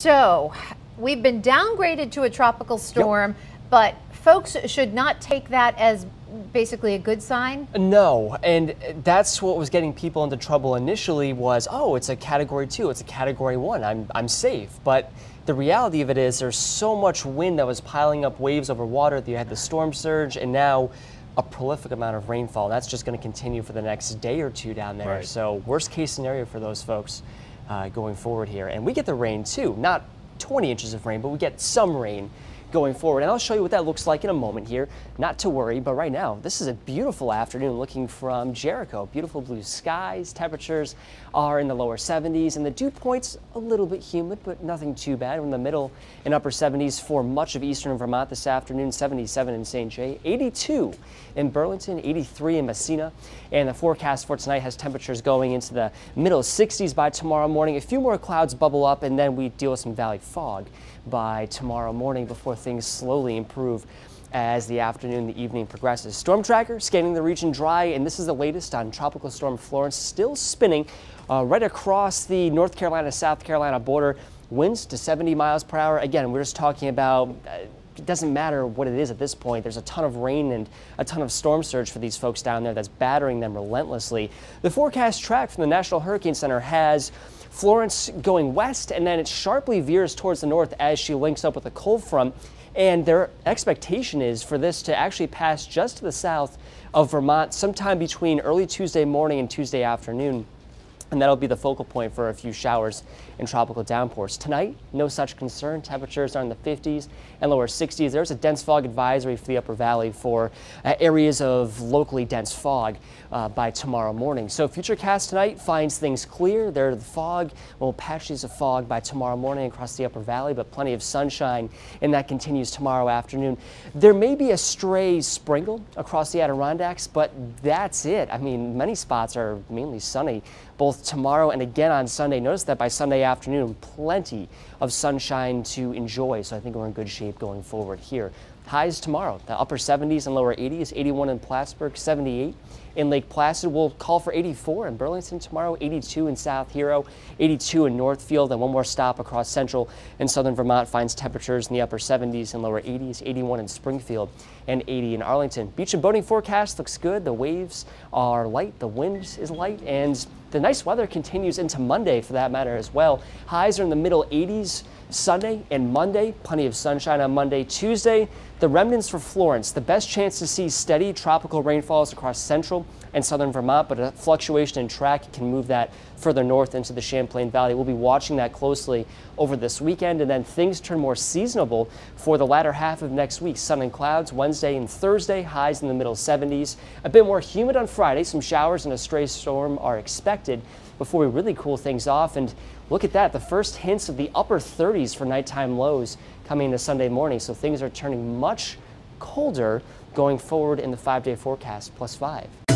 So we've been downgraded to a tropical storm, but folks should not take that as basically a good sign? No, and that's what was getting people into trouble initially was, oh, it's a category 2, it's a category 1, I'm safe. But the reality of it is there's so much wind that was piling up waves over water that you had the storm surge and now a prolific amount of rainfall. That's just going to continue for the next day or two down there. Right. So worst case scenario for those folks going forward here. And we get the rain too, not 20 inches of rain, but we get some rain going forward. And I'll show you what that looks like in a moment here. Not to worry, but right now, this is a beautiful afternoon looking from Jericho. Beautiful blue skies, temperatures are in the lower 70s, and the dew point's a little bit humid, but nothing too bad. We're in the middle and upper 70s for much of eastern Vermont this afternoon, 77 in Saint Jay, 82 in Burlington, 83 in Messina. And the forecast for tonight has temperatures going into the middle 60s by tomorrow morning. A few more clouds bubble up, and then we deal with some valley fog by tomorrow morning before things slowly improve as the afternoon, the evening progresses. Storm tracker scanning the region dry, and this is the latest on Tropical Storm Florence, still spinning right across the North Carolina, South Carolina border. Winds to 70 miles per hour. Again, we're just talking about it doesn't matter what it is at this point. There's a ton of rain and a ton of storm surge for these folks down there that's battering them relentlessly. The forecast track from the National Hurricane Center has Florence going west, and then it sharply veers towards the north as she links up with a cold front. And their expectation is for this to actually pass just to the south of Vermont sometime between early Tuesday morning and Tuesday afternoon. And that'll be the focal point for a few showers and tropical downpours. Tonight, no such concern. Temperatures are in the 50s and lower 60s. There's a dense fog advisory for the upper valley for areas of locally dense fog by tomorrow morning. So Futurecast tonight finds things clear. There are the fog, well, patches of fog by tomorrow morning across the upper valley, but plenty of sunshine, and that continues tomorrow afternoon. There may be a stray sprinkle across the Adirondacks, but that's it. I mean, many spots are mainly sunny, both tomorrow and again on Sunday. Notice that by Sunday afternoon, plenty of sunshine to enjoy. So I think we're in good shape going forward here. Highs tomorrow, the upper 70s and lower 80s, 81 in Plattsburgh, 78 in Lake Placid. We'll call for 84 in Burlington tomorrow, 82 in South Hero, 82 in Northfield, and one more stop across central and southern Vermont finds temperatures in the upper 70s and lower 80s, 81 in Springfield and 80 in Arlington. Beach and boating forecast looks good. The waves are light, the wind is light, and the nice weather continues into Monday for that matter as well. Highs are in the middle 80s Sunday and Monday. Plenty of sunshine on Monday. Tuesday, the remnants for Florence. The best chance to see steady tropical rainfalls across central and southern Vermont, but a fluctuation in track can move that further north into the Champlain Valley. We'll be watching that closely over this weekend, and then things turn more seasonable for the latter half of next week. Sun and clouds Wednesday and Thursday, highs in the middle 70s. A bit more humid on Friday. Some showers and a stray storm are expected before we really cool things off. And look at that, the first hints of the upper 30s for nighttime lows coming into Sunday morning. So things are turning much colder going forward in the 5-day forecast, +5.